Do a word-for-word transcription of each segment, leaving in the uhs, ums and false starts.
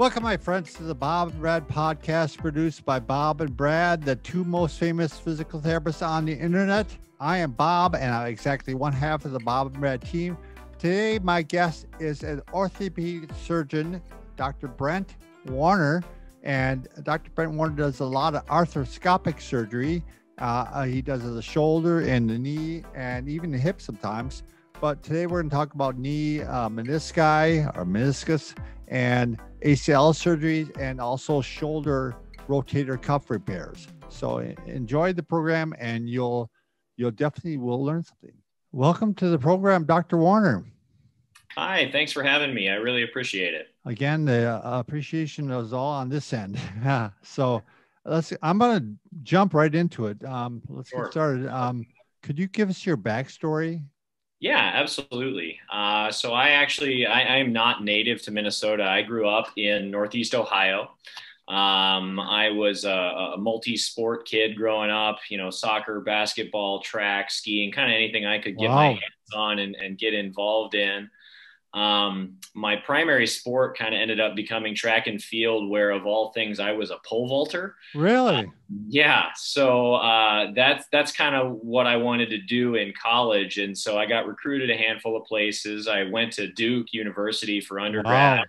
Welcome, my friends, to the Bob and Brad podcast produced by Bob and Brad, the two most famous physical therapists on the internet. I am Bob, and I'm exactly one half of the Bob and Brad team. Today, my guest is an orthopedic surgeon, Doctor Brent Warner, and Doctor Brent Warner does a lot of arthroscopic surgery. Uh, he does the shoulder and the knee and even the hip sometimes. But today we're going to talk about knee uh, menisci or meniscus and A C L surgeries and also shoulder rotator cuff repairs. So enjoy the program and you'll you'll definitely will learn something. Welcome to the program, Doctor Warner. Hi, thanks for having me. I really appreciate it. Again, the appreciation is all on this end. So let's. I'm going to jump right into it. Um, let's sure. get started. Um, could you give us your backstory? Yeah, absolutely. Uh, so I actually, I am not native to Minnesota. I grew up in Northeast Ohio. Um, I was a, a multi-sport kid growing up, you know, soccer, basketball, track, skiing, kind of anything I could get wow. my hands on and, and get involved in. Um, my primary sport kind of ended up becoming track and field, where of all things, I was a pole vaulter. Really? Uh, yeah. So, uh, that's, that's kind of what I wanted to do in college. And so I got recruited a handful of places. I went to Duke University for undergrad, wow.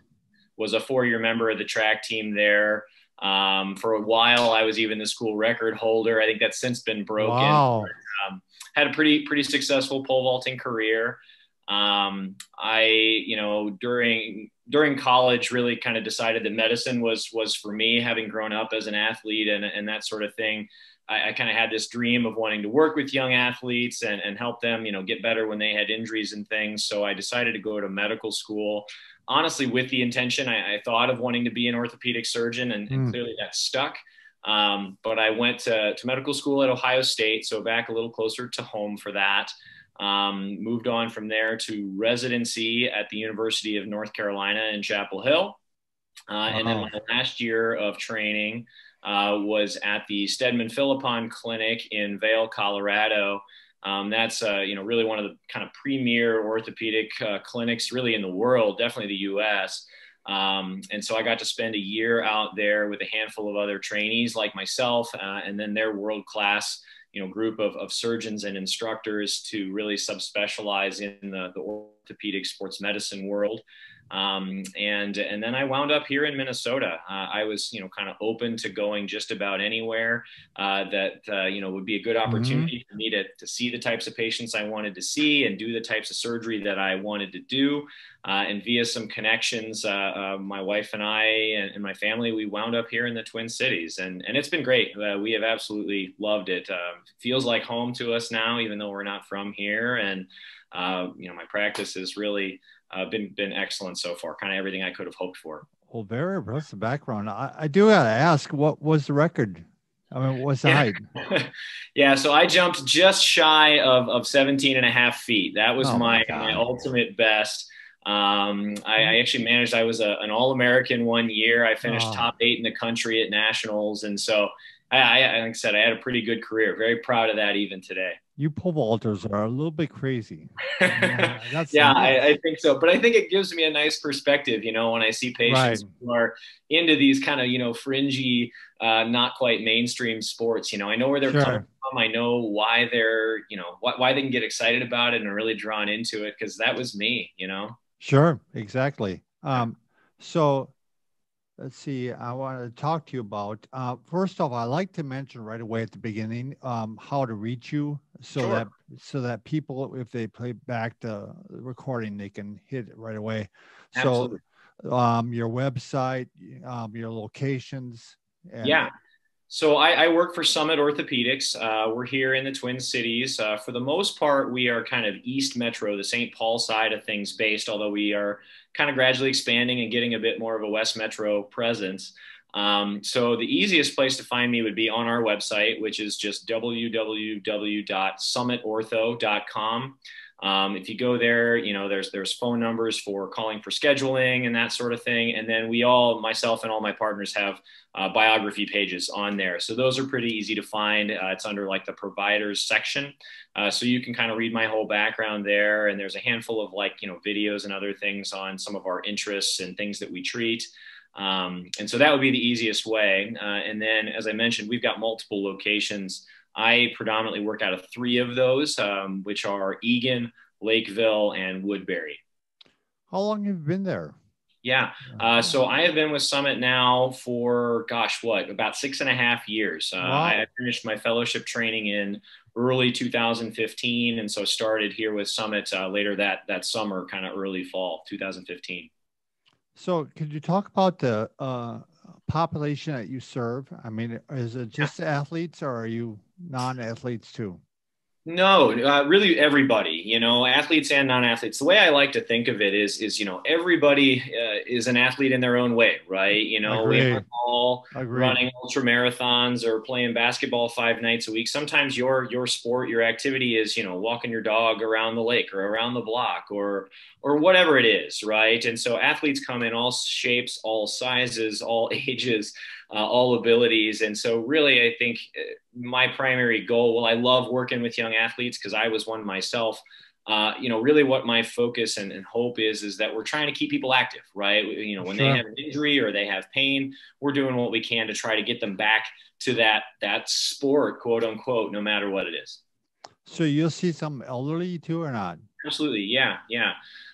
was a four-year member of the track team there. Um, for a while I was even the school record holder. I think that's since been broken. Wow. But, um, had a pretty, pretty successful pole vaulting career. Um, I, you know, during, during college really kind of decided that medicine was, was for me, having grown up as an athlete and, and that sort of thing. I, I kind of had this dream of wanting to work with young athletes and, and help them, you know, get better when they had injuries and things. So I decided to go to medical school, honestly, with the intention, I, I thought of wanting to be an orthopedic surgeon and, mm. and clearly that stuck. Um, but I went to, to medical school at Ohio State. So back a little closer to home for that. Um, moved on from there to residency at the University of North Carolina in Chapel Hill. Uh, wow. And then my last year of training uh, was at the Stedman-Philippon clinic in Vail, Colorado. Um, that's, uh, you know, really one of the kind of premier orthopedic uh, clinics really in the world, definitely the U S. Um, and so I got to spend a year out there with a handful of other trainees like myself, uh, and then their world-class you know, group of, of surgeons and instructors to really subspecialize in the, the orthopedic sports medicine world. Um, and, and then I wound up here in Minnesota. Uh, I was, you know, kind of open to going just about anywhere uh, that, uh, you know, would be a good opportunity mm-hmm. for me to, to see the types of patients I wanted to see and do the types of surgery that I wanted to do. Uh, and via some connections, uh, uh, my wife and I and, and my family, we wound up here in the Twin Cities. And, and it's been great. Uh, we have absolutely loved it. Uh, feels like home to us now, even though we're not from here. And, uh, you know, my practice is really uh, been, been excellent so far, kind of everything I could have hoped for. Well, very impressive background. I, I do gotta ask, what was the record? I mean, what's the height? Yeah, so I jumped just shy of, of seventeen and a half feet. That was oh my, my, my ultimate best. Um, I, I actually managed, I was a, an all-American one year. I finished oh. top eight in the country at nationals. And so I, I, like I said, I had a pretty good career. Very proud of that even today. You pole vaulters are a little bit crazy. Yeah, that's yeah I, I think so. But I think it gives me a nice perspective, you know, when I see patients right. who are into these kind of, you know, fringy, uh, not quite mainstream sports, you know, I know where they're sure. coming from. I know why they're, you know, wh why they can get excited about it and are really drawn into it. Cause that was me, you know? Sure. Exactly. Um, so let's see, I want to talk to you about, uh, first off, I like to mention right away at the beginning, um, how to reach you so sure. that, so that people, if they play back the recording, they can hit it right away. Absolutely. So, um, your website, um, your locations. And yeah. So I, I work for Summit Orthopedics. Uh, we're here in the Twin Cities. Uh, for the most part, we are kind of East Metro, the Saint Paul side of things based, although we are kind of gradually expanding and getting a bit more of a West Metro presence. Um, so the easiest place to find me would be on our website, which is just w w w dot summit ortho dot com. Um, if you go there, you know, there's, there's phone numbers for calling for scheduling and that sort of thing. And then we all, myself and all my partners have uh, biography pages on there. So those are pretty easy to find. Uh, it's under like the providers section. Uh, so you can kind of read my whole background there. And there's a handful of like, you know, videos and other things on some of our interests and things that we treat. Um, and so that would be the easiest way. Uh, and then, as I mentioned, we've got multiple locations. I predominantly work out of three of those, um, which are Egan, Lakeville, and Woodbury. How long have you been there? Yeah. Uh, so I have been with Summit now for, gosh, what, about six and a half years. Uh, wow. I finished my fellowship training in early two thousand fifteen. And so started here with Summit uh, later that, that summer, kind of early fall two thousand fifteen. So could you talk about the uh, population that you serve? I mean, is it just yeah. athletes, or are you non-athletes too? No, uh, really everybody, you know, athletes and non-athletes. The way I like to think of it is, is, you know, everybody uh, is an athlete in their own way, right? You know, we're all running ultra marathons or playing basketball five nights a week. Sometimes your, your sport, your activity is, you know, walking your dog around the lake or around the block or, or whatever it is. Right. And so athletes come in all shapes, all sizes, all ages, Uh, all abilities. And so really, I think my primary goal, well, I love working with young athletes because I was one myself. Uh, you know, really what my focus and, and hope is, is that we're trying to keep people active, right? You know, when sure. they have an injury or they have pain, we're doing what we can to try to get them back to that, that sport, quote unquote, no matter what it is. So you'll see some elderly too or not? Absolutely. Yeah. Yeah.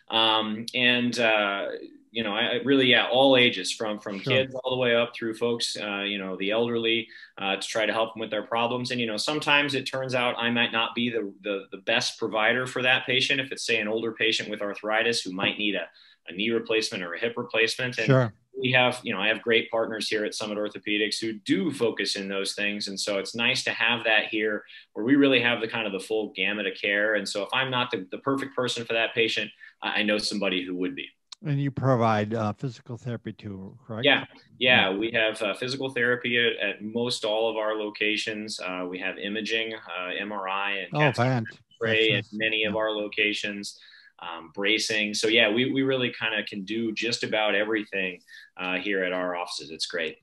Um, and, uh, you know, I really, yeah, all ages from, from sure. kids all the way up through folks, uh, you know, the elderly, uh, to try to help them with their problems. And, you know, sometimes it turns out I might not be the, the, the best provider for that patient. If it's say an older patient with arthritis who might need a, a knee replacement or a hip replacement. And sure. we have, you know, I have great partners here at Summit Orthopedics who do focus in those things. And so it's nice to have that here where we really have the kind of the full gamut of care. And so if I'm not the, the perfect person for that patient, I know somebody who would be. And you provide uh, physical therapy too, correct? Yeah. Yeah. We have uh, physical therapy at, at most all of our locations. Uh, we have imaging, uh, M R I and oh, C A T spray at many yeah. of our locations, um, bracing. So yeah, we, we really kind of can do just about everything uh, here at our offices. It's great.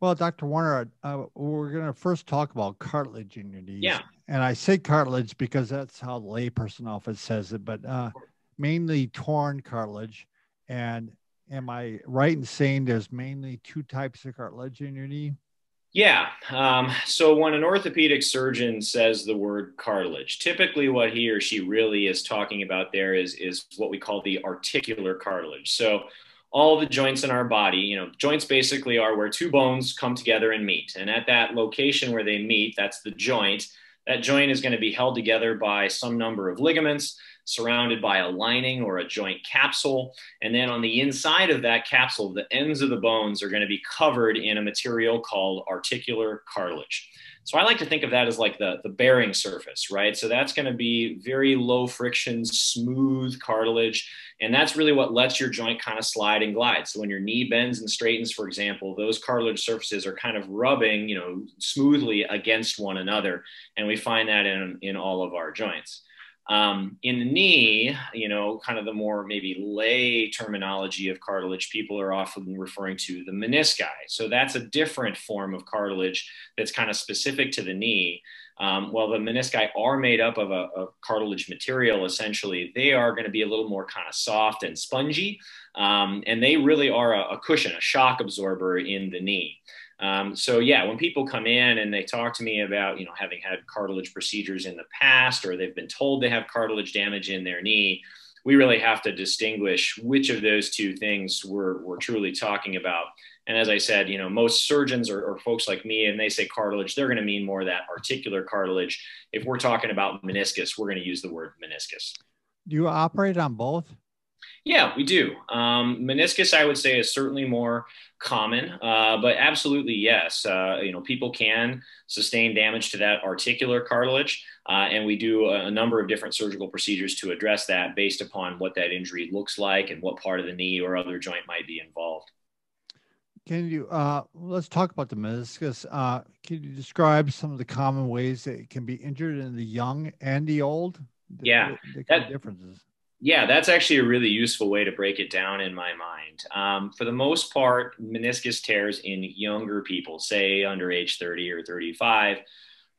Well, Doctor Warner, uh, we're going to first talk about cartilage in your knees. Yeah. And I say cartilage because that's how the layperson often says it, but uh, mainly torn cartilage. And am I right in saying there's mainly two types of cartilage in your knee? Yeah. Um, so when an orthopedic surgeon says the word cartilage, typically what he or she really is talking about there is, is what we call the articular cartilage. So all the joints in our body, you know, joints basically are where two bones come together and meet. And at that location where they meet, that's the joint. That joint is going to be held together by some number of ligaments, surrounded by a lining or a joint capsule. And then on the inside of that capsule, the ends of the bones are going to be covered in a material called articular cartilage. So I like to think of that as like the, the bearing surface, right? So that's going to be very low friction, smooth cartilage. And that's really what lets your joint kind of slide and glide. So when your knee bends and straightens, for example, those cartilage surfaces are kind of rubbing, you know, smoothly against one another. And we find that in, in all of our joints. Um, in the knee, you know, kind of the more maybe lay terminology of cartilage, people are often referring to the menisci. So that's a different form of cartilage that's kind of specific to the knee. Um, while the menisci are made up of a of cartilage material, essentially, they are going to be a little more kind of soft and spongy. Um, and they really are a, a cushion, a shock absorber in the knee. Um, so yeah, when people come in and they talk to me about, you know, having had cartilage procedures in the past, or they've been told they have cartilage damage in their knee, we really have to distinguish which of those two things we're, we're truly talking about. And as I said, you know, most surgeons or, or folks like me, and they say cartilage, they're going to mean more that articular cartilage. If we're talking about meniscus, we're going to use the word meniscus. Do you operate on both? Yeah, we do. Um, meniscus, I would say, is certainly more common, uh, but absolutely, yes. Uh, you know, people can sustain damage to that articular cartilage, uh, and we do a, a number of different surgical procedures to address that based upon what that injury looks like and what part of the knee or other joint might be involved. Can you, uh, let's talk about the meniscus. Uh, can you describe some of the common ways that it can be injured in the young and the old? The, yeah. The, the that, differences. Yeah, that's actually a really useful way to break it down in my mind. Um, for the most part, meniscus tears in younger people, say under age thirty or thirty-five,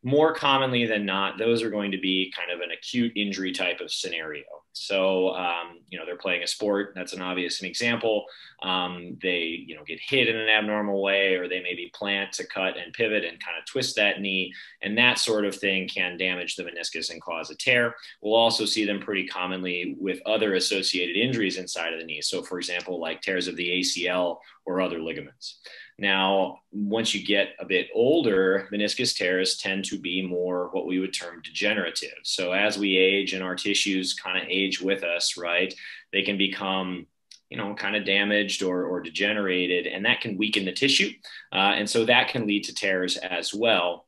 more commonly than not, those are going to be kind of an acute injury type of scenario. So, um, you know, they're playing a sport. That's an obvious an example. Um, they, you know, get hit in an abnormal way, or they maybe plant to cut and pivot and kind of twist that knee. And that sort of thing can damage the meniscus and cause a tear. We'll also see them pretty commonly with other associated injuries inside of the knee. So, for example, like tears of the A C L or other ligaments. Now, once you get a bit older, meniscus tears tend to be more what we would term degenerative. So as we age and our tissues kind of age with us, right, they can become, you know, kind of damaged or, or degenerated, and that can weaken the tissue. Uh, and so that can lead to tears as well.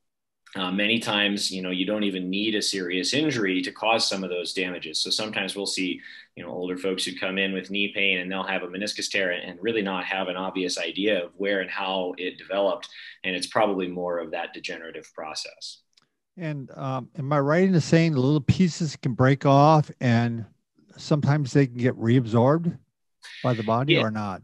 Uh, many times, you know, you don't even need a serious injury to cause some of those damages. So sometimes we'll see, you know, older folks who come in with knee pain and they'll have a meniscus tear and really not have an obvious idea of where and how it developed. And it's probably more of that degenerative process. And um, am I right in saying the little pieces can break off and sometimes they can get reabsorbed by the body yeah. or not?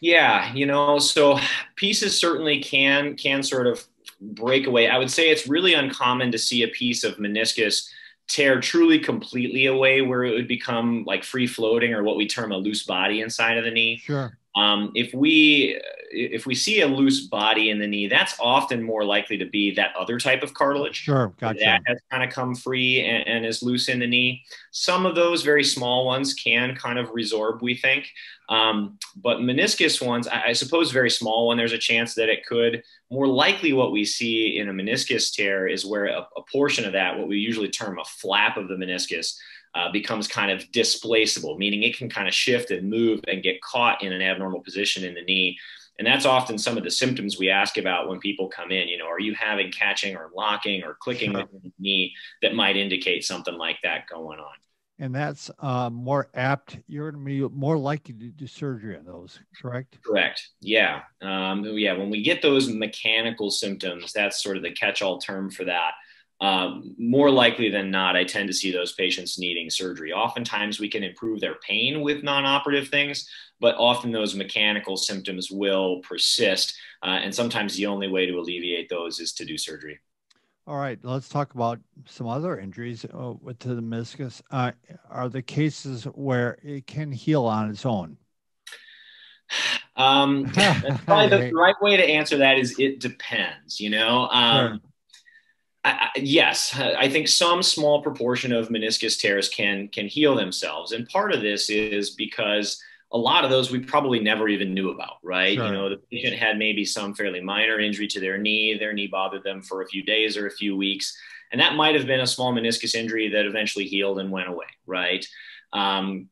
Yeah, you know, so pieces certainly can can sort of breakaway. I would say it's really uncommon to see a piece of meniscus tear truly completely away where it would become like free floating or what we term a loose body inside of the knee. Sure. Um, if we, if we see a loose body in the knee, that's often more likely to be that other type of cartilage. Sure, gotcha. That has kind of come free and, and is loose in the knee. Some of those very small ones can kind of resorb, we think. Um, but meniscus ones, I, I suppose very small one, there's a chance that it could. More likely what we see in a meniscus tear is where a, a portion of that, what we usually term a flap of the meniscus, Uh, becomes kind of displaceable, meaning it can kind of shift and move and get caught in an abnormal position in the knee. And that's often some of the symptoms we ask about when people come in, you know, are you having catching or locking or clicking sure. with the knee that might indicate something like that going on. And that's uh, more apt, you're more likely to do surgery on those, correct? Correct, yeah. Um, yeah, when we get those mechanical symptoms, that's sort of the catch-all term for that. Um, more likely than not, I tend to see those patients needing surgery. Oftentimes we can improve their pain with non-operative things, but often those mechanical symptoms will persist. Uh, and sometimes the only way to alleviate those is to do surgery. All right. Let's talk about some other injuries uh, with the meniscus. Uh, are there cases where it can heal on its own? Um, that's probably the right way to answer that is it depends, you know, um, sure. I, yes, I think some small proportion of meniscus tears can can heal themselves. And part of this is because a lot of those we probably never even knew about, right? Sure. You know, the patient had maybe some fairly minor injury to their knee. Their knee bothered them for a few days or a few weeks. And that might have been a small meniscus injury that eventually healed and went away, right? Um,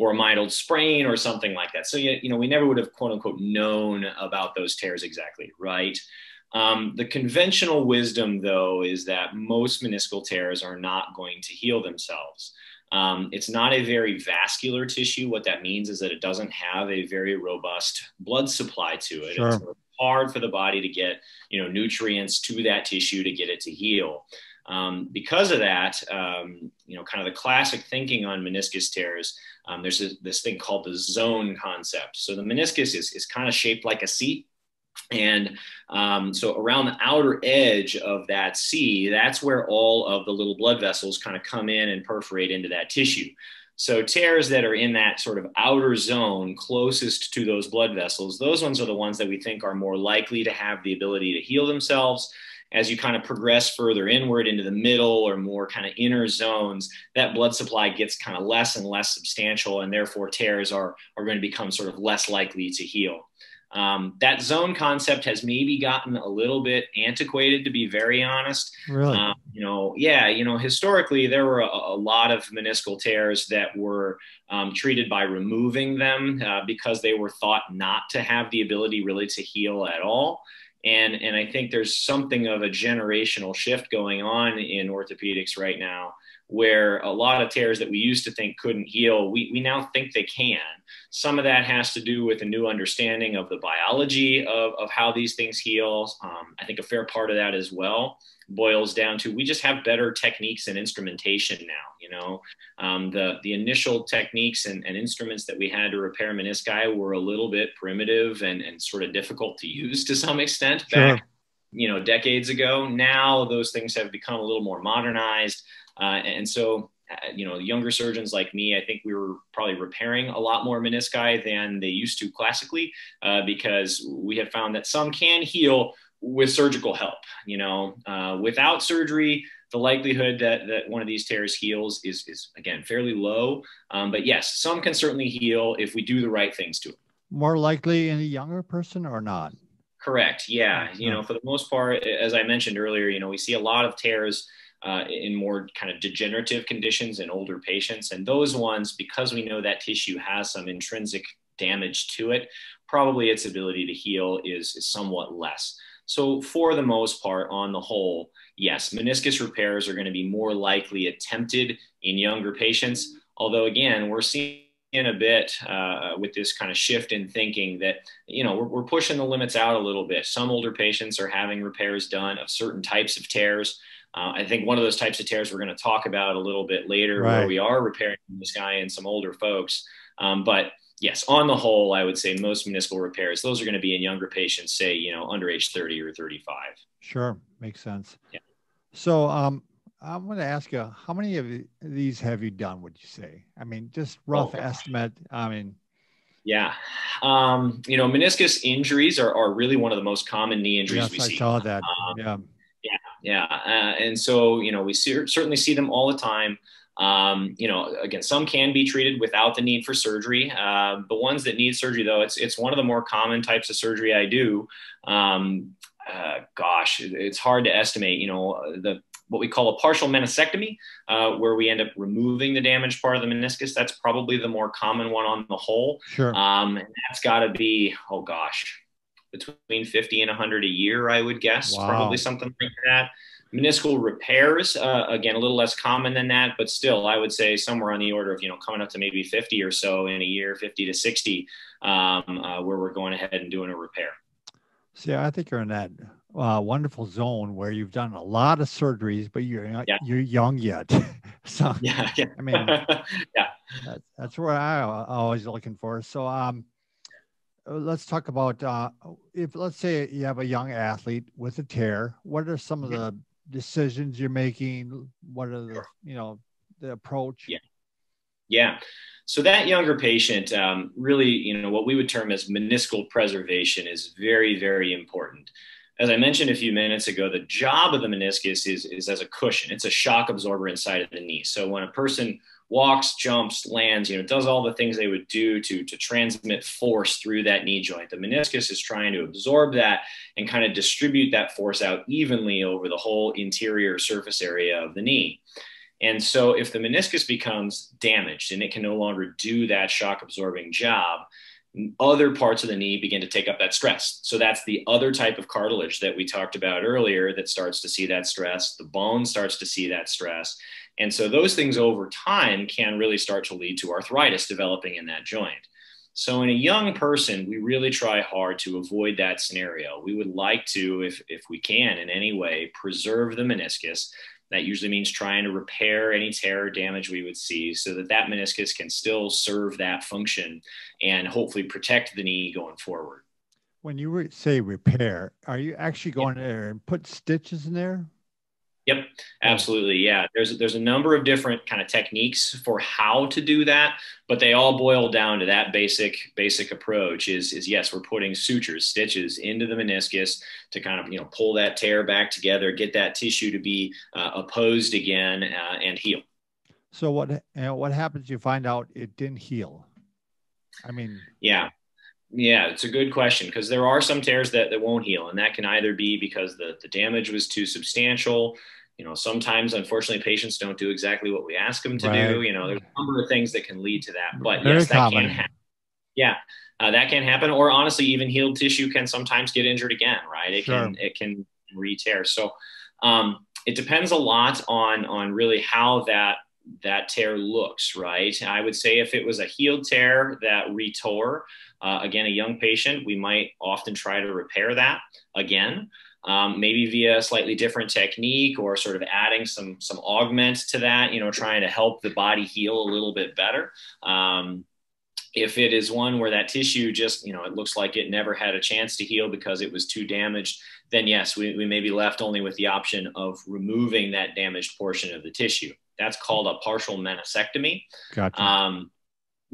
or a mild sprain or something like that. So, you know, we never would have, quote unquote, known about those tears exactly, right? Um, the conventional wisdom, though, is that most meniscal tears are not going to heal themselves. Um, it's not a very vascular tissue. What that means is that it doesn't have a very robust blood supply to it. Sure. It's hard for the body to get, you know, nutrients to that tissue to get it to heal. Um, because of that, um, you know, kind of the classic thinking on meniscus tears, um, there's a, this thing called the zone concept. So the meniscus is, is kind of shaped like a C. And um, so around the outer edge of that C, that's where all of the little blood vessels kind of come in and perforate into that tissue. So tears that are in that sort of outer zone closest to those blood vessels, those ones are the ones that we think are more likely to have the ability to heal themselves. As you kind of progress further inward into the middle or more kind of inner zones, that blood supply gets kind of less and less substantial, and therefore tears are, are going to become sort of less likely to heal. Um, that zone concept has maybe gotten a little bit antiquated, to be very honest. Really? Um, you know, yeah, you know, historically there were a, a lot of meniscal tears that were um, treated by removing them uh, because they were thought not to have the ability really to heal at all. And, and I think there's something of a generational shift going on in orthopedics right now, where a lot of tears that we used to think couldn't heal, we, we now think they can. Some of that has to do with a new understanding of the biology of, of how these things heal. Um, I think a fair part of that as well boils down to we just have better techniques and instrumentation now. You know, um, the, the initial techniques and, and instruments that we had to repair menisci were a little bit primitive and, and sort of difficult to use to some extent back, sure. you know, decades ago. Now those things have become a little more modernized. Uh, and so you know, younger surgeons like me, I think we were probably repairing a lot more menisci than they used to classically, uh, because we have found that some can heal with surgical help. You know, uh, without surgery, the likelihood that, that one of these tears heals is, is again, fairly low. Um, but yes, some can certainly heal if we do the right things to it. More likely in a younger person or not? Correct. Yeah. You know, for the most part, as I mentioned earlier, you know, we see a lot of tears uh, in more kind of degenerative conditions in older patients. And those ones, because we know that tissue has some intrinsic damage to it, probably its ability to heal is, is somewhat less. So for the most part, on the whole, yes, meniscus repairs are going to be more likely attempted in younger patients. Although, again, we're seeing in a bit uh, with this kind of shift in thinking that, you know, we're, we're pushing the limits out a little bit. Some older patients are having repairs done of certain types of tears. Uh, I think one of those types of tears we're going to talk about a little bit later, right, where we are repairing this guy and some older folks. Um, but yes, on the whole, I would say most meniscal repairs, those are going to be in younger patients, say, you know, under age thirty or thirty-five. Sure. Makes sense. Yeah. So um, I'm going to ask you, how many of these have you done, would you say? I mean, just rough oh, estimate. I mean. Yeah. Um, you know, meniscus injuries are, are really one of the most common knee injuries yes, we I see. I saw that. Um, yeah. Yeah. Yeah. Uh, and so, you know, we see, certainly see them all the time. Um, you know, again, some can be treated without the need for surgery. Uh, the ones that need surgery, though, it's, it's one of the more common types of surgery I do. Um, uh, gosh, it's hard to estimate, you know, the, what we call a partial meniscectomy, uh, where we end up removing the damaged part of the meniscus. That's probably the more common one on the whole. Sure. Um, and that's gotta be, oh gosh, between fifty and a hundred a year, I would guess. Wow. Probably something like that. Meniscal repairs, uh, again, a little less common than that, but still, I would say somewhere on the order of, you know, coming up to maybe fifty or so in a year, fifty to sixty, um, uh, where we're going ahead and doing a repair. See, I think you're in that uh, wonderful zone where you've done a lot of surgeries, but you're not, yeah. you're young yet. So, yeah, yeah. I mean, yeah, that, that's where I'm always looking for. So, um, let's talk about uh, if let's say you have a young athlete with a tear. What are some of yeah. the decisions you're making? What are the, you know, the approach? Yeah. Yeah. So that younger patient, um, really, you know, what we would term as meniscal preservation is very, very important. As I mentioned a few minutes ago, the job of the meniscus is, is as a cushion. It's a shock absorber inside of the knee. So when a person walks, jumps, lands, you know, does all the things they would do to, to transmit force through that knee joint, the meniscus is trying to absorb that and kind of distribute that force out evenly over the whole interior surface area of the knee. And so if the meniscus becomes damaged and it can no longer do that shock absorbing job, other parts of the knee begin to take up that stress. So that's the other type of cartilage that we talked about earlier that starts to see that stress. The bone starts to see that stress. And so those things over time can really start to lead to arthritis developing in that joint. So in a young person, we really try hard to avoid that scenario. We would like to, if, if we can in any way, preserve the meniscus. That usually means trying to repair any tear or damage we would see so that that meniscus can still serve that function and hopefully protect the knee going forward. When you re- say repair, are you actually going yeah. there and put stitches in there? Yep, absolutely. Yeah, there's, there's a number of different kind of techniques for how to do that, but they all boil down to that basic basic approach is, is yes, we're putting sutures, stitches into the meniscus to kind of, you know, pull that tear back together, get that tissue to be uh, opposed again uh, and heal. So what, you know, what happens? You find out it didn't heal. I mean, yeah. Yeah, it's a good question because there are some tears that, that won't heal, and that can either be because the, the damage was too substantial. You know, sometimes, unfortunately, patients don't do exactly what we ask them to right. do. You know, there's a number of things that can lead to that, but Very yes, that common. can happen. Yeah, uh, that can happen. Or honestly, even healed tissue can sometimes get injured again, right? It sure. can, it can re-tear. So um, it depends a lot on, on really how that, that tear looks, right? I would say if it was a healed tear that re-tore, uh, again, a young patient, we might often try to repair that again. Um, maybe via a slightly different technique or sort of adding some, some augments to that, you know, trying to help the body heal a little bit better. Um, if it is one where that tissue just, you know, it looks like it never had a chance to heal because it was too damaged, then yes, we, we may be left only with the option of removing that damaged portion of the tissue. That's called a partial meniscectomy. Gotcha. Um,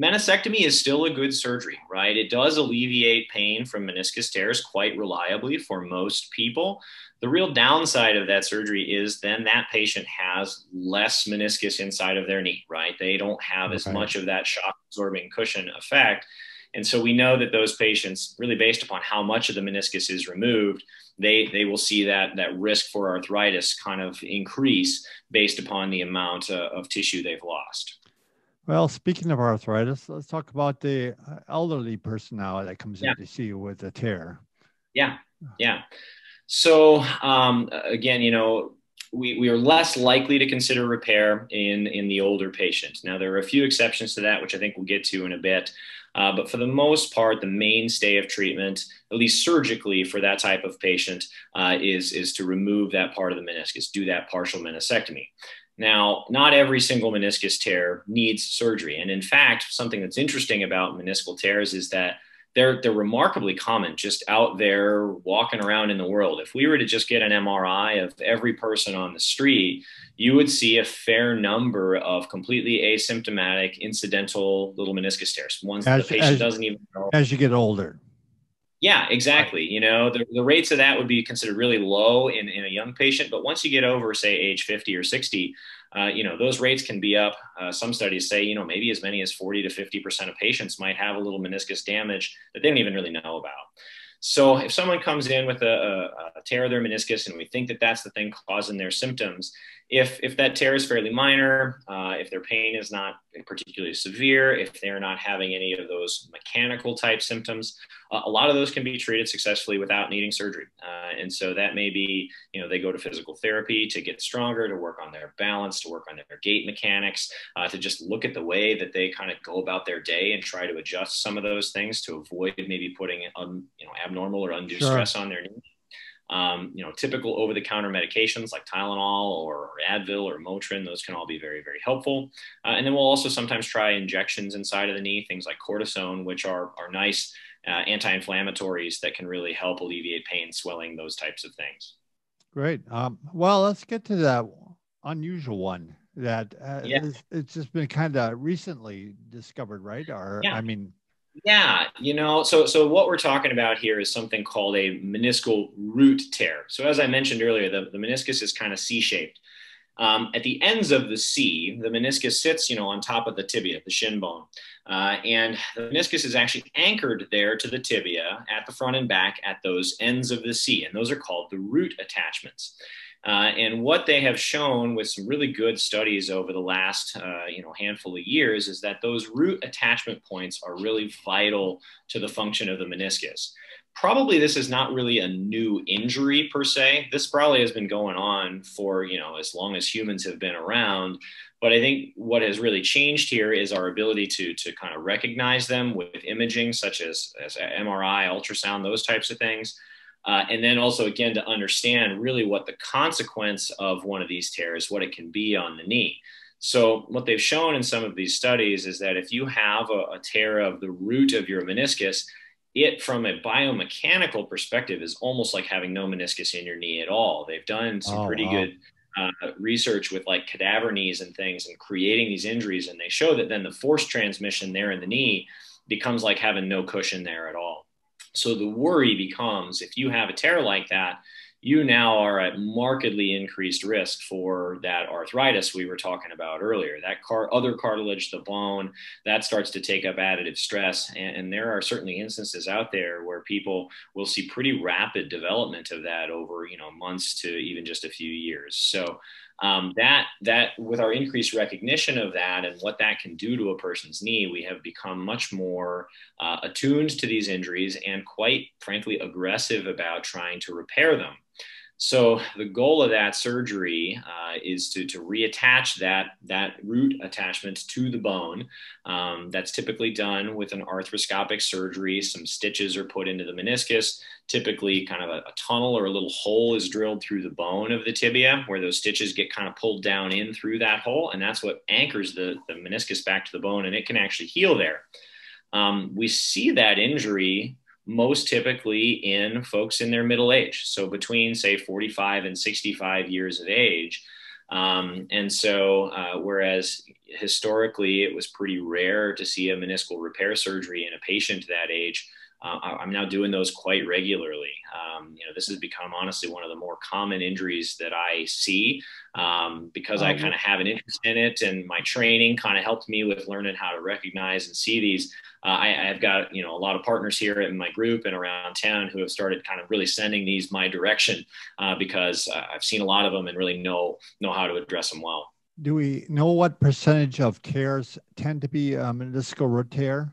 meniscectomy is still a good surgery, right? It does alleviate pain from meniscus tears quite reliably for most people. The real downside of that surgery is then that patient has less meniscus inside of their knee, right? They don't have okay. as much of that shock absorbing cushion effect. And so we know that those patients, really based upon how much of the meniscus is removed, they, they will see that, that risk for arthritis kind of increase based upon the amount uh, of tissue they've lost. Well, speaking of arthritis, let's talk about the elderly person now that comes yeah. in to see you with a tear. Yeah, yeah. So um, again, you know, we, we are less likely to consider repair in, in the older patient. Now, there are a few exceptions to that, which I think we'll get to in a bit. Uh, but for the most part, the mainstay of treatment, at least surgically for that type of patient, uh, is, is to remove that part of the meniscus, do that partial meniscectomy. Now, not every single meniscus tear needs surgery. And in fact, something that's interesting about meniscal tears is that they're, they're remarkably common just out there walking around in the world. If we were to just get an M R I of every person on the street, you would see a fair number of completely asymptomatic, incidental little meniscus tears, ones that the patient doesn't even know. As you get older. Yeah, exactly. You know, the, the rates of that would be considered really low in, in a young patient. But once you get over, say, age fifty or sixty, uh, you know, those rates can be up. Uh, some studies say, you know, maybe as many as forty to fifty percent of patients might have a little meniscus damage that they don't even really know about. So if someone comes in with a, a, a tear of their meniscus and we think that that's the thing causing their symptoms, if, if that tear is fairly minor, uh, if their pain is not particularly severe, if they're not having any of those mechanical type symptoms, uh, a lot of those can be treated successfully without needing surgery. Uh, and so that may be, you know, they go to physical therapy to get stronger, to work on their balance, to work on their gait mechanics, uh, to just look at the way that they kind of go about their day and try to adjust some of those things to avoid maybe putting, um, you know, abnormal or undue sure. stress on their knee. Um, you know, typical over-the-counter medications like Tylenol or Advil or Motrin, those can all be very, very helpful. Uh, and then we'll also sometimes try injections inside of the knee, things like cortisone, which are, are nice uh, anti-inflammatories that can really help alleviate pain, swelling, those types of things. Great. Um, well, let's get to that unusual one that uh, yeah. it's, it's just been kind of recently discovered, right? Or, yeah. I mean... Yeah, you know, so so what we're talking about here is something called a meniscal root tear. So as I mentioned earlier, the, the meniscus is kind of C-shaped. Um, at the ends of the C, the meniscus sits, you know, on top of the tibia, the shin bone. Uh, and the meniscus is actually anchored there to the tibia at the front and back at those ends of the C. And those are called the root attachments. Uh, and what they have shown with some really good studies over the last uh, you know, handful of years is that those root attachment points are really vital to the function of the meniscus. Probably this is not really a new injury per se. This probably has been going on for, you know, as long as humans have been around. But I think what has really changed here is our ability to, to kind of recognize them with imaging such as, as M R I, ultrasound, those types of things. Uh, and then also, again, to understand really what the consequence of one of these tears, what it can be on the knee. So what they've shown in some of these studies is that if you have a, a tear of the root of your meniscus, it from a biomechanical perspective is almost like having no meniscus in your knee at all. They've done some oh, pretty wow. good uh, research with like cadaver knees and things and creating these injuries. And they show that then the force transmission there in the knee becomes like having no cushion there at all. So the worry becomes if you have a tear like that, you now are at markedly increased risk for that arthritis we were talking about earlier, that car other cartilage, the bone, that starts to take up additive stress. And, and there are certainly instances out there where people will see pretty rapid development of that over, you know, months to even just a few years. So um, that, that with our increased recognition of that and what that can do to a person's knee, we have become much more uh, attuned to these injuries and quite frankly aggressive about trying to repair them. So the goal of that surgery uh, is to, to reattach that, that root attachment to the bone. Um, that's typically done with an arthroscopic surgery. Some stitches are put into the meniscus. Typically kind of a, a tunnel or a little hole is drilled through the bone of the tibia where those stitches get kind of pulled down in through that hole. And that's what anchors the, the meniscus back to the bone, and it can actually heal there. Um, we see that injury most typically in folks in their middle age. So between say forty-five and sixty-five years of age, Um, and so, uh, whereas historically it was pretty rare to see a meniscal repair surgery in a patient that age, uh, I'm now doing those quite regularly. Um, you know, this has become honestly one of the more common injuries that I see, um, because I kind of have an interest in it, and my training kind of helped me with learning how to recognize and see these. Uh, I, I've got, you know, a lot of partners here in my group and around town who have started kind of really sending these my direction, uh, because uh, I've seen a lot of them and really know, know how to address them well. Do we know what percentage of tears tend to be a meniscal repair?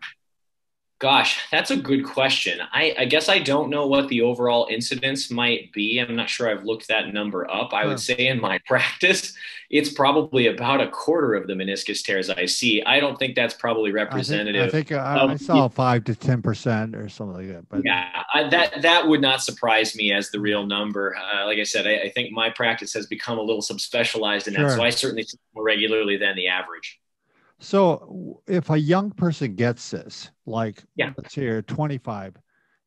Gosh, that's a good question. I, I guess I don't know what the overall incidence might be. I'm not sure I've looked that number up. I would say in my practice, it's probably about a quarter of the meniscus tears I see. I don't think that's probably representative. I think, I, think, uh, um, I saw five to ten percent or something like that. But yeah, I, that, that would not surprise me as the real number. Uh, like I said, I, I think my practice has become a little subspecialized in that. Sure. So I certainly see more regularly than the average. So if a young person gets this, like, yeah, let's say you're twenty-five,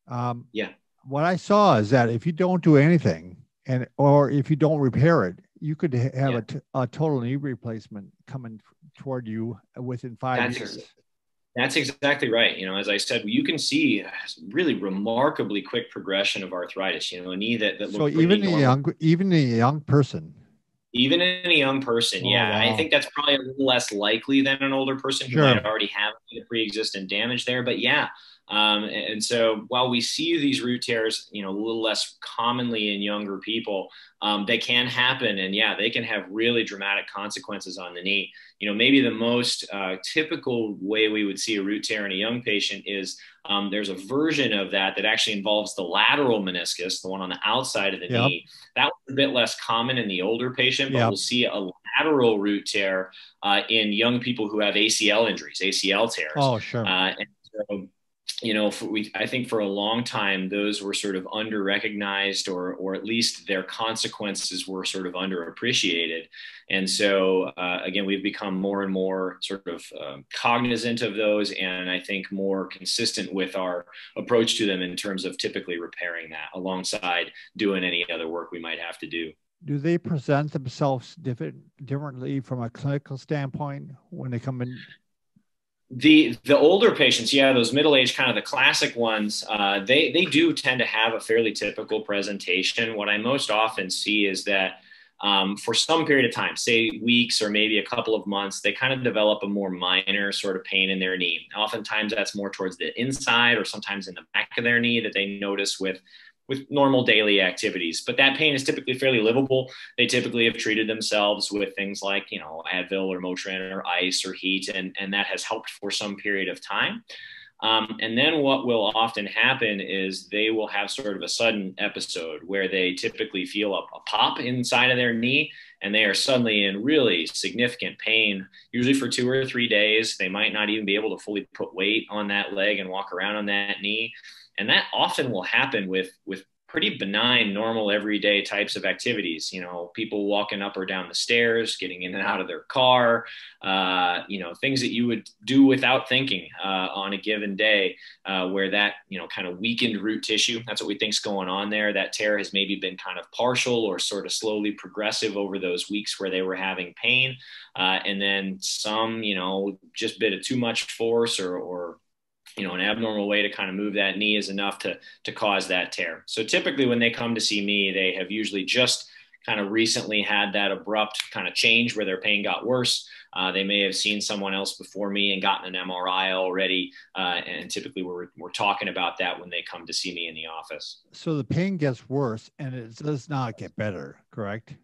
um, yeah, what I saw is that if you don't do anything, and or if you don't repair it, you could have, yeah, a, t a total knee replacement coming toward you within five That's years. It. That's exactly right. You know, as I said, you can see really remarkably quick progression of arthritis, you know, a knee that, that looks so even a young, even a young person. Even in a young person, oh, yeah. Wow. I think that's probably a little less likely than an older person who, sure, might already have pre-existing damage there. But yeah, um, and so while we see these root tears, you know, a little less commonly in younger people, um, they can happen, and yeah, they can have really dramatic consequences on the knee. You know, maybe the most uh, typical way we would see a root tear in a young patient is um, there's a version of that that actually involves the lateral meniscus, the one on the outside of the, yep, knee. That was a bit less common in the older patient, but, yep, we'll see a lateral root tear uh, in young people who have A C L injuries, A C L tears. Oh, sure. Uh, and so, you know, for we, I think for a long time, those were sort of under-recognized, or, or at least their consequences were sort of underappreciated. And so, uh, again, we've become more and more sort of um, cognizant of those, and I think more consistent with our approach to them in terms of typically repairing that alongside doing any other work we might have to do. Do they present themselves different, differently from a clinical standpoint when they come in? The, the older patients, yeah, those middle-aged, kind of the classic ones, uh, they, they do tend to have a fairly typical presentation. What I most often see is that um, for some period of time, say weeks or maybe a couple of months, they kind of develop a more minor sort of pain in their knee. Oftentimes that's more towards the inside or sometimes in the back of their knee that they notice with with normal daily activities, but that pain is typically fairly livable. They typically have treated themselves with things like, you know, Advil or Motrin or ice or heat, and, and that has helped for some period of time. Um, and then what will often happen is they will have sort of a sudden episode where they typically feel a, a pop inside of their knee, and they are suddenly in really significant pain, usually for two or three days. They might not even be able to fully put weight on that leg and walk around on that knee. And that often will happen with, with pretty benign, normal, everyday types of activities. You know, people walking up or down the stairs, getting in and out of their car, uh, you know, things that you would do without thinking uh, on a given day, uh, where that, you know, kind of weakened root tissue, that's what we think's going on there. That tear has maybe been kind of partial or sort of slowly progressive over those weeks where they were having pain. Uh, and then some, you know, just bit of too much force or, or, you know, an abnormal way to kind of move that knee is enough to, to cause that tear. So typically when they come to see me, they have usually just kind of recently had that abrupt kind of change where their pain got worse. Uh, they may have seen someone else before me and gotten an M R I already. Uh, and typically we're, we're talking about that when they come to see me in the office. So the pain gets worse and it does not get better, correct?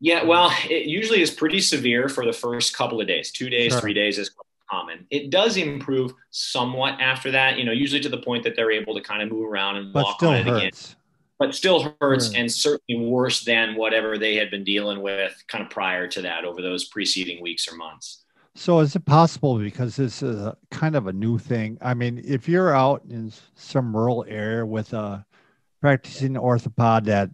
Yeah, well, it usually is pretty severe for the first couple of days, two days, sure, three days is common. It does improve somewhat after that, you know, usually to the point that they're able to kind of move around and but walk on it again. But still hurts, mm, and certainly worse than whatever they had been dealing with kind of prior to that over those preceding weeks or months. So is it possible, because this is a kind of a new thing, I mean, if you're out in some rural area with a practicing orthopod that's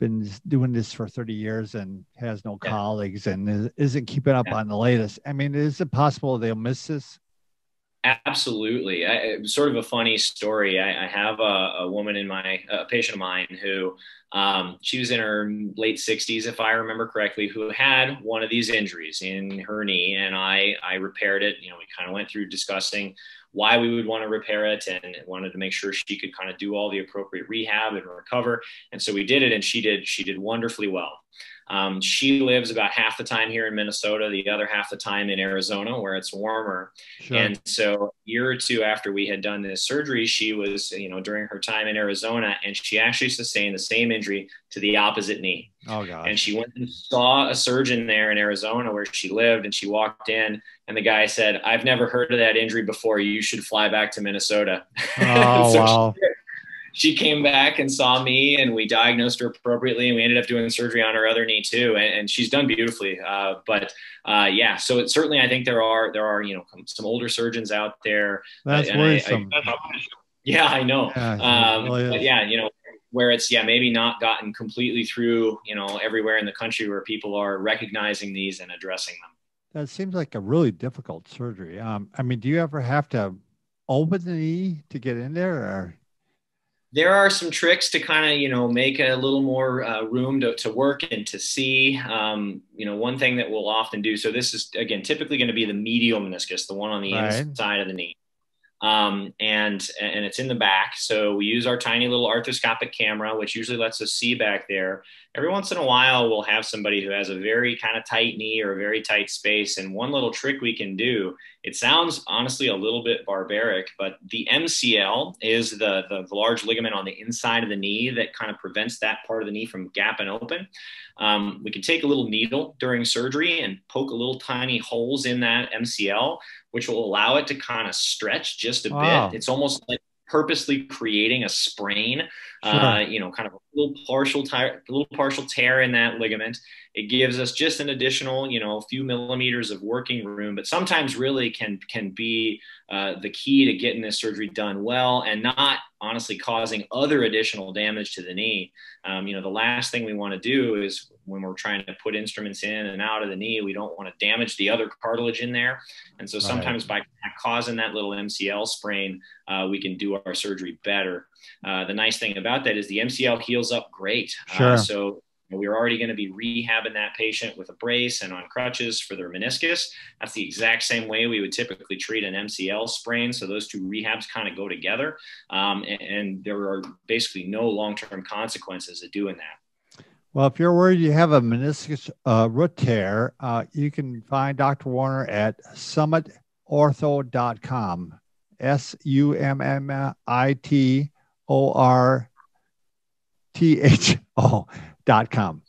been doing this for thirty years and has no, yeah, colleagues and isn't keeping up, yeah, on the latest, I mean, is it possible they'll miss this? Absolutely. I, it was sort of a funny story. I, I have a, a woman in my, a patient of mine who, um, she was in her late sixties, if I remember correctly, who had one of these injuries in her knee, and I, I repaired it. You know, we kind of went through discussing why we would want to repair it, and wanted to make sure she could kind of do all the appropriate rehab and recover. And so we did it, and she did, she did wonderfully well. Um, she lives about half the time here in Minnesota, the other half the time in Arizona, where it's warmer. Sure. And so a year or two after we had done this surgery, she was, you know, during her time in Arizona, and she actually sustained the same injury to the opposite knee. Oh, God. And she went and saw a surgeon there in Arizona where she lived, and she walked in, and the guy said, "I've never heard of that injury before. You should fly back to Minnesota." Oh, so wow. She, She came back and saw me, and we diagnosed her appropriately, and we ended up doing surgery on her other knee too. And, and she's done beautifully. Uh, but uh, yeah, so it certainly, I think there are, there are, you know, some older surgeons out there. That's uh, worrisome. I, I, yeah, I know. Yeah, um, really but yeah, you know, where it's, yeah, maybe not gotten completely through, you know, everywhere in the country where people are recognizing these and addressing them. That seems like a really difficult surgery. Um, I mean, do you ever have to open the knee to get in there, or? There are some tricks to kind of, you know, make a little more uh, room to, to work and to see. Um, you know, one thing that we'll often do, so this is, again, typically going to be the medial meniscus, the one on the right. inside of the knee. Um, and, and it's in the back. So we use our tiny little arthroscopic camera, which usually lets us see back there. Every once in a while, we'll have somebody who has a very kind of tight knee or a very tight space. And one little trick we can do, it sounds honestly a little bit barbaric, but the M C L is the, the, the large ligament on the inside of the knee that kind of prevents that part of the knee from gapping open. Um, we can take a little needle during surgery and poke a little tiny holes in that M C L, which will allow it to kind of stretch just a wow. bit. It's almost like purposely creating a sprain, sure. uh, you know, kind of a little partial tear, a little partial tear in that ligament. It gives us just an additional, you know, few millimeters of working room, but sometimes really can, can be uh, the key to getting this surgery done well and not honestly causing other additional damage to the knee. Um, you know, the last thing we want to do is when we're trying to put instruments in and out of the knee, we don't want to damage the other cartilage in there. And so sometimes right. by causing that little M C L sprain, uh, we can do our surgery better. Uh, the nice thing about that is the M C L heals up great. Sure. Uh, so we were already going to be rehabbing that patient with a brace and on crutches for their meniscus. That's the exact same way we would typically treat an M C L sprain. So those two rehabs kind of go together. Um, and, and there are basically no long-term consequences of doing that. Well, if you're worried you have a meniscus uh, root tear, uh, you can find Doctor Warner at summit ortho dot com. S U M M I T O R T H O dot com.